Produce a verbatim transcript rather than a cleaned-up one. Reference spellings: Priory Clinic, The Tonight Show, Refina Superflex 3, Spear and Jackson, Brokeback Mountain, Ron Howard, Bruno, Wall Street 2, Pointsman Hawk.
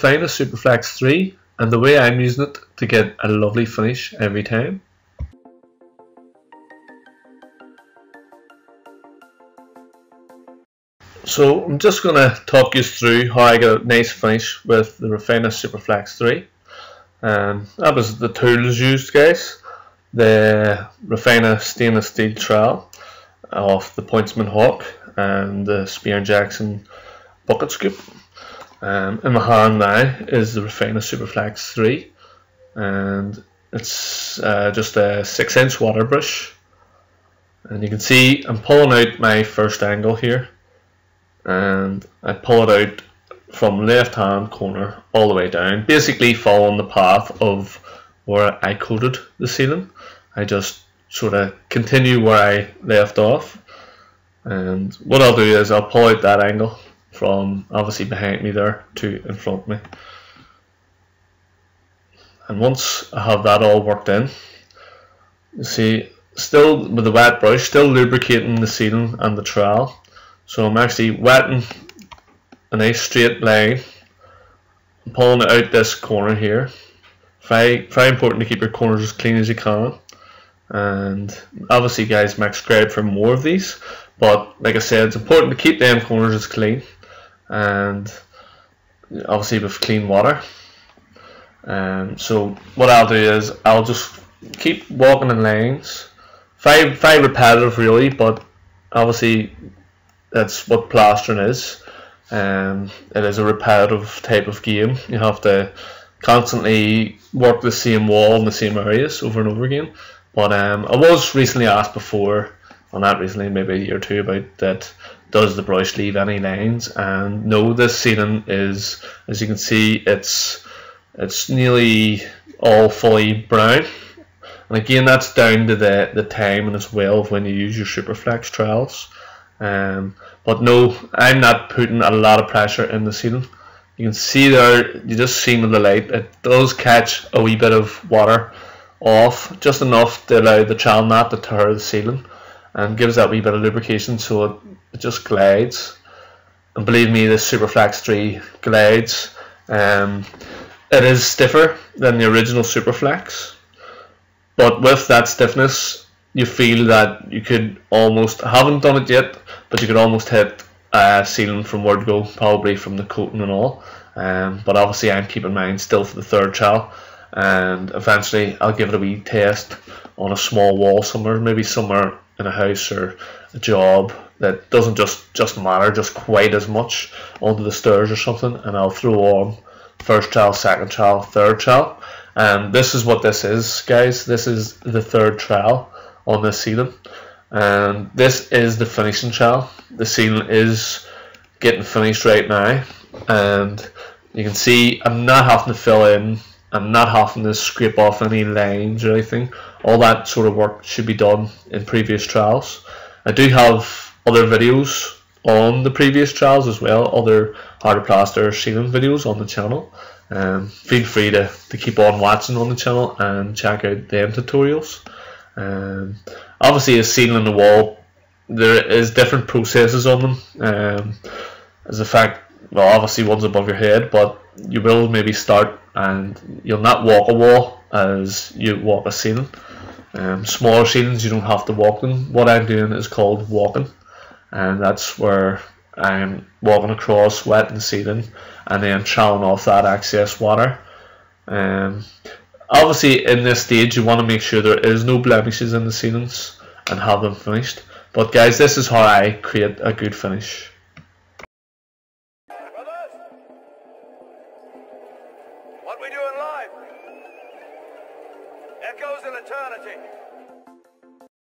Refina Superflex three, and the way I'm using it to get a lovely finish every time. So I'm just going to talk you through how I got a nice finish with the Refina Superflex three. Um, that was the tools used, guys. The Refina stainless steel trowel off the Pointsman Hawk and the Spear and Jackson bucket scoop. Um, in my hand now is the Refina Superflex three, and it's uh, just a six inch water brush, and you can see I'm pulling out my first angle here, and I pull it out from left hand corner all the way down, basically following the path of where I coated the ceiling. I just sort of continue where I left off, and what I'll do is I'll pull out that angle from obviously behind me there to in front of me. And once I have that all worked in, you see, still with the wet brush, still lubricating the ceiling and the trowel, so I'm actually wetting a nice straight line. I'm pulling it out this corner here. Very, very important to keep your corners as clean as you can, and obviously guys, make subscribe for more of these, but like I said, it's important to keep them corners as clean, and obviously with clean water. Um, so what I'll do is I'll just keep walking in lines, very, very repetitive really, but obviously that's what plastering is. Um, it is a repetitive type of game. You have to constantly work the same wall in the same areas over and over again. But um, I was recently asked before, well not recently, maybe a year or two, about that, does the brush leave any lines? And no, this ceiling is, as you can see, it's it's nearly all fully brown. And again, that's down to the, the time and as well of when you use your Superflex trowels. Um, but no, I'm not putting a lot of pressure in the ceiling. You can see there, you just see with the light, it does catch a wee bit of water off, just enough to allow the trowel not to tear the ceiling, and gives that wee bit of lubrication, so it, it just glides. And believe me, this Superflex three glides. Um, it is stiffer than the original Superflex, but with that stiffness you feel that you could almost, I haven't done it yet, but you could almost hit a ceiling from word go, probably from the coating and all. Um, but obviously I'm keeping mine still for the third trowel, and eventually I'll give it a wee test on a small wall somewhere, maybe somewhere in a house or a job that doesn't just just matter just quite as much, onto the stairs or something, and I'll throw on first trowel, second trowel, third trowel. And this is what this is, guys. This is the third trowel on this ceiling, and this is the finishing trowel. The ceiling is getting finished right now, and you can see I'm not having to fill in, I'm not having to scrape off any lines or anything. All that sort of work should be done in previous trowels. I do have other videos on the previous trowels as well, other how to plaster ceiling videos on the channel. Um, feel free to, to keep on watching on the channel and check out them tutorials. Um, obviously a ceiling and a wall, there is different processes on them, um, as a fact, well obviously one's above your head, but you will maybe start and you'll not walk a wall as you walk a ceiling. Um, smaller ceilings you don't have to walk them. What I'm doing is called walking, and that's where I'm walking across, wetting the ceiling, and then troweling off that excess water. Um, obviously in this stage you want to make sure there is no blemishes in the ceilings and have them finished. But guys, this is how I create a good finish. What we do in life echoes in eternity.